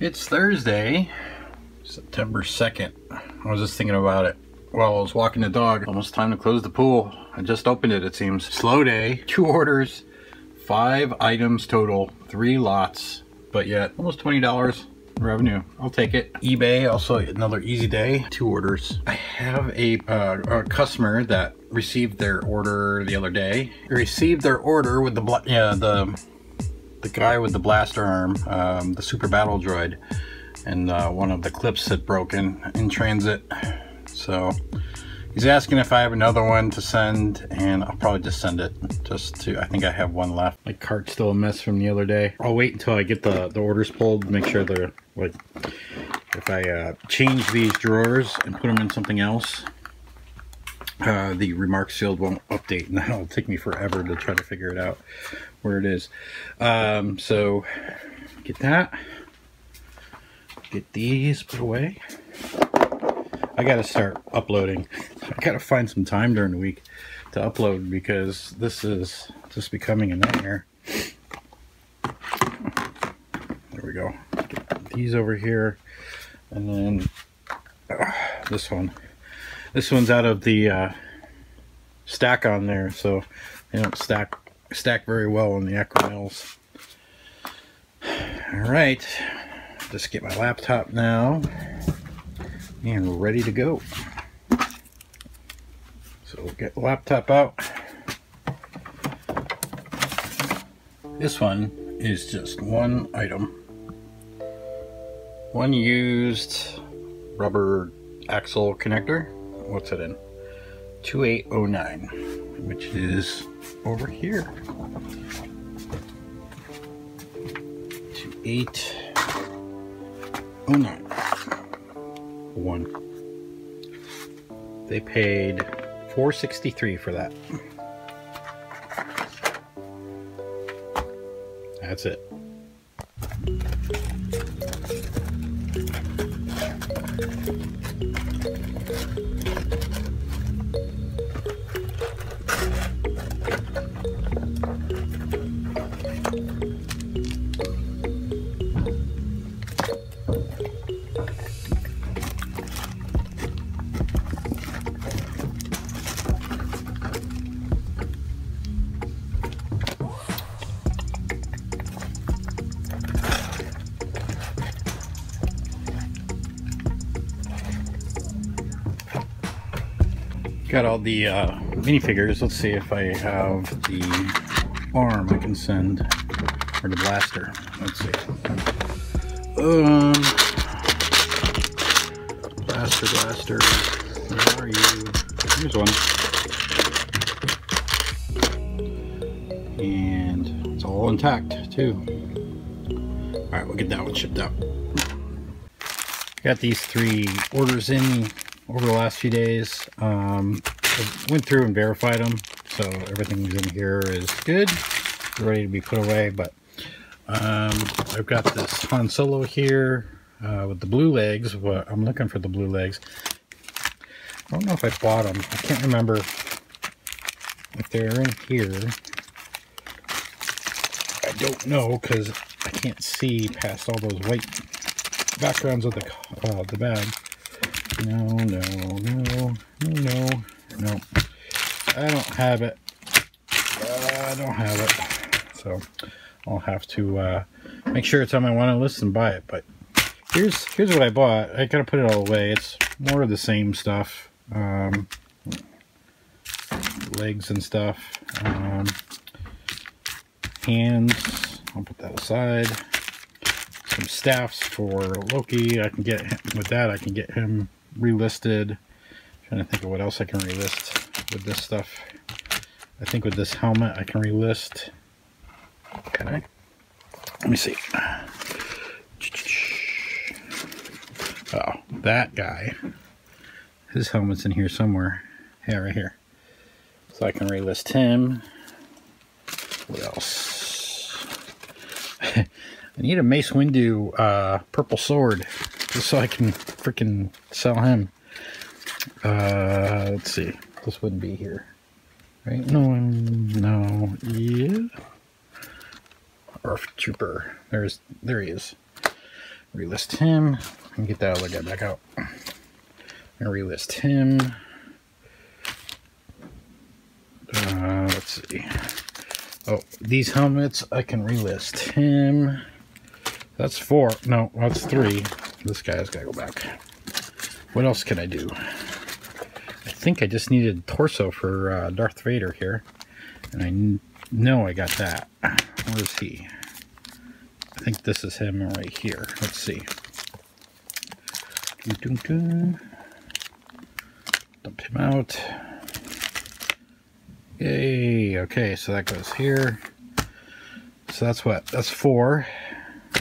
It's Thursday, September 2nd. I was just thinking about it while I was walking the dog. Almost time to close the pool. I just opened it, it seems. Slow day, 2 orders, 5 items total, 3 lots, but yet almost $20 revenue. I'll take it. eBay, also another easy day, 2 orders. I have a customer that received their order the other day. They received their order with the guy with the blaster arm, the super battle droid, and one of the clips had broken in transit. So he's asking if I have another one to send, and I'll probably just send it. I think I have 1 left. My cart's still a mess from the other day. I'll wait until I get the orders pulled to make sure they're, like, if I change these drawers and put them in something else, the remark sealed won't update, and that'll take me forever to try to figure it out where it is. So get that, get these put away. I gotta start uploading. I gotta find some time during the week to upload, because this is just becoming a nightmare. There we go. Get these over here, and then this one. This one's out of the stack on there, so they don't stack very well on the acronyms. All right, just get my laptop now, and we're ready to go. So we'll get the laptop out. This one is just 1 item. 1 used rubber axle connector. What's it in? 2809, which is over here. 2809. 1. They paid $4.63 for that. That's it. Got all the minifigures. Let's see if I have the arm I can send, or the blaster. Let's see. Blaster, where are you? Here's one. And it's all intact, too. All right, we'll get that one shipped out. Got these 3 orders in over the last few days. I went through and verified them, so everything's in here is good, ready to be put away. But I've got this Han Solo here with the blue legs. Well, I'm looking for the blue legs. I don't know if I bought them. I can't remember if they're in here. I don't know, because I can't see past all those white backgrounds of the bag. No. I don't have it. So I'll have to make sure it's on my wanted list and buy it. But here's what I bought. I gotta put it all away. It's more of the same stuff, legs and stuff, hands. I'll put that aside. Some staffs for Loki. I can get him, with that. I can get him relisted. I'm trying to think of what else I can relist with this stuff. I think with this helmet I can relist. Can I? Let me see. Oh, that guy. His helmet's in here somewhere. Yeah, right here. So I can relist him. What else? I need a Mace Windu purple sword, just so I can freaking sell him. Let's see. This wouldn't be here, right? No. Yeah. Earth Trooper. There he is. relist him and get that other guy back out. I'm gonna relist him. Let's see. Oh, these helmets, I can relist him. That's four. No, that's three. This guy's gotta go back. What else can I do? I think I just needed torso for Darth Vader here. And I know I got that. Where is he? I think this is him right here. Let's see. Dump him out. Yay. Okay, so that goes here. So that's what? That's four.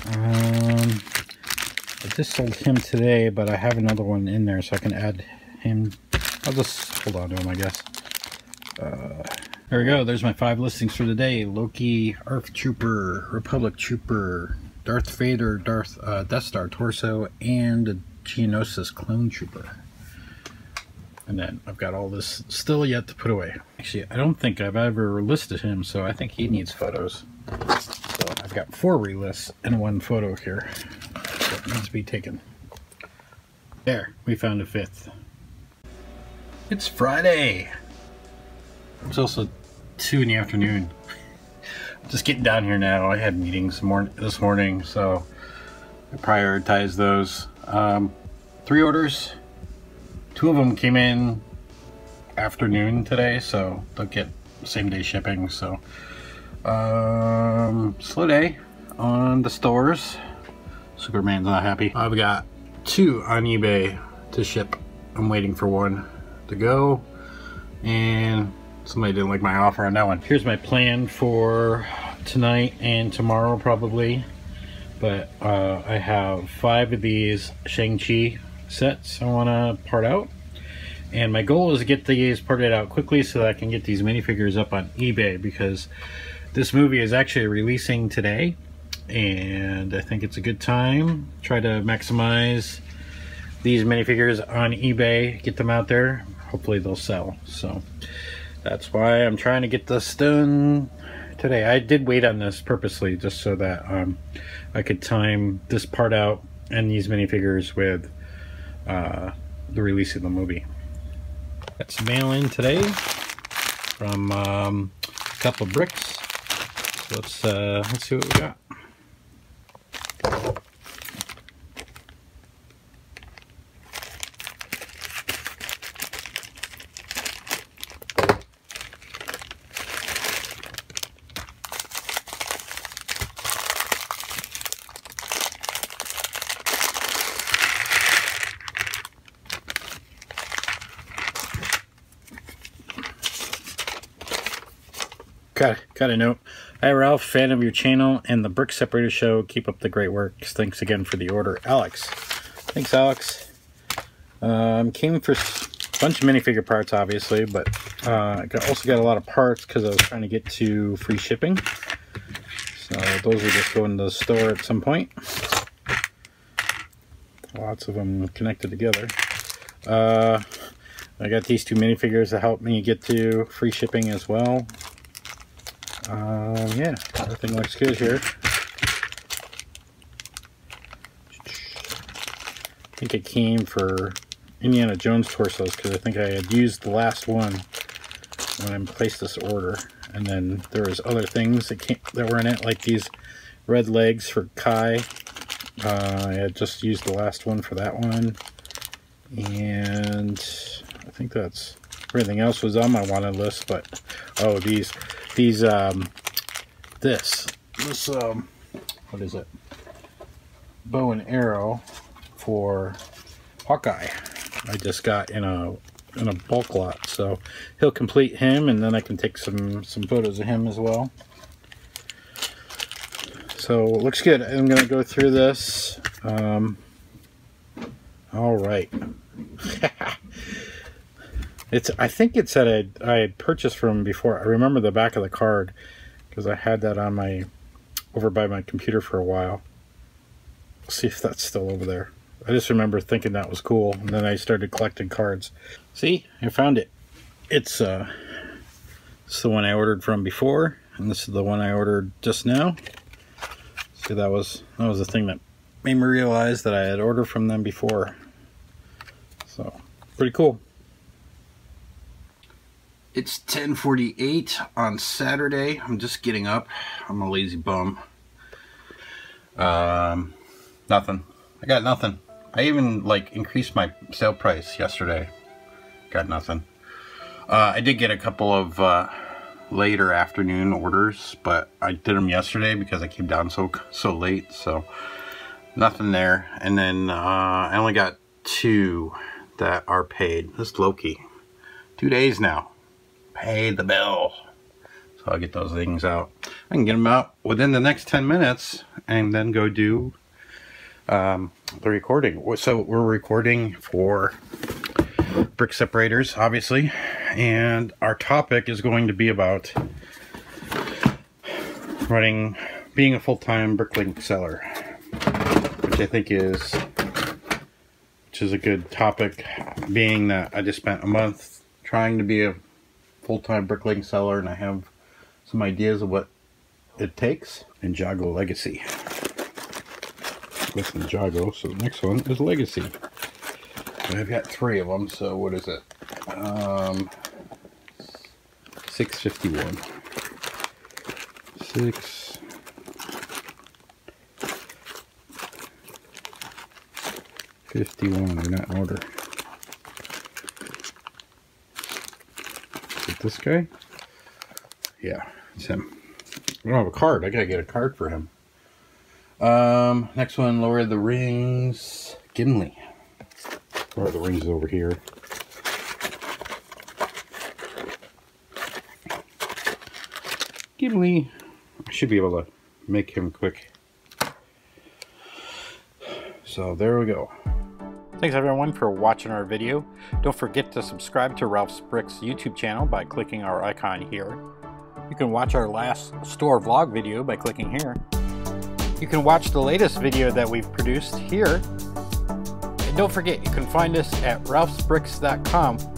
I just sold him today, but I have another one in there, so I can add him. I'll just hold on to him, I guess. There we go. There's my 5 listings for the day. Loki, Earth Trooper, Republic Trooper, Darth Vader, Death Star Torso, and a Geonosis Clone Trooper. And then I've got all this still yet to put away. Actually, I don't think I've ever listed him, so I think he needs photos. So I've got 4 relists and 1 photo here. That needs to be taken. There, we found a 5th. It's Friday! It's also 2 in the afternoon. I'm just getting down here now. I had meetings this morning, so I prioritized those. 3 orders. 2 of them came in afternoon today, so they'll get same day shipping. So slow day on the stores. Superman's not happy. I've got 2 on eBay to ship. I'm waiting for 1 to go, and somebody didn't like my offer on that one. Here's my plan for tonight and tomorrow probably, but I have 5 of these Shang-Chi sets I want to part out, and my goal is to get these parted out quickly so that I can get these minifigures up on eBay, because this movie is actually releasing today and I think it's a good time. Try to maximize these minifigures on eBay, get them out there, hopefully they'll sell. So that's why I'm trying to get this done today. I did wait on this purposely just so that I could time this part out and these minifigures with the release of the movie. Got some mail in today from a couple of bricks. So let's see what we got. Got a note. Hi Ralph, fan of your channel and the Brick Separator Show. Keep up the great work. Thanks again for the order. Alex. Thanks, Alex. Came for a bunch of minifigure parts, obviously, but I also got a lot of parts because I was trying to get to free shipping. So those will just go into the store at some point. Lots of them connected together. I got these 2 minifigures that helped me get to free shipping as well. Yeah, everything looks good here. I think it came for Indiana Jones torsos because I think I had used the last one when I placed this order. And then there was other things that were in it, like these red legs for Kai. I had just used the last one for that one. And I think that's... everything else was on my wanted list, but oh, this what is it, bow and arrow for Hawkeye I just got in a bulk lot, so he'll complete him, and then I can take some photos of him as well. So it looks good. I'm gonna go through this. All right. I think it said I had purchased from before. I remember the back of the card because I had that on my, over by my computer for a while. Let's see if that's still over there. I just remember thinking that was cool, and then I started collecting cards. See, I found it. It's the one I ordered from before, and this is the one I ordered just now. See, that was the thing that made me realize that I had ordered from them before. So, pretty cool. It's 10:48 on Saturday. I'm just getting up. I'm a lazy bum. Nothing. I got nothing. I even, like, increased my sale price yesterday. Got nothing. I did get a couple of later afternoon orders, but I did them yesterday because I came down so late, so nothing there. And then I only got two that are paid. This is Loki. 2 days now. Pay the bill. So I'll get those things out. I can get them out within the next 10 minutes and then go do the recording. So we're recording for Brick Separators, obviously, and our topic is going to be about being a full-time BrickLink seller, which I think is, a good topic, being that I just spent a month trying to be a full-time BrickLink seller, and I have some ideas of what it takes. Ninjago Legacy. That's Ninjago, so the next one is Legacy. I've got three of them, so what is it? 651. 651, they're not in order. Is it this guy? Yeah, it's him. I don't have a card. I gotta get a card for him. Next one, Lord of the Rings, Gimli. Lord of the Rings is over here. Gimli. I should be able to make him quick. So there we go. Thanks everyone for watching our video. Don't forget to subscribe to Ralph's Bricks YouTube channel by clicking our icon here. You can watch our last store vlog video by clicking here. You can watch the latest video that we've produced here. Don't forget, you can find us at ralphsbricks.com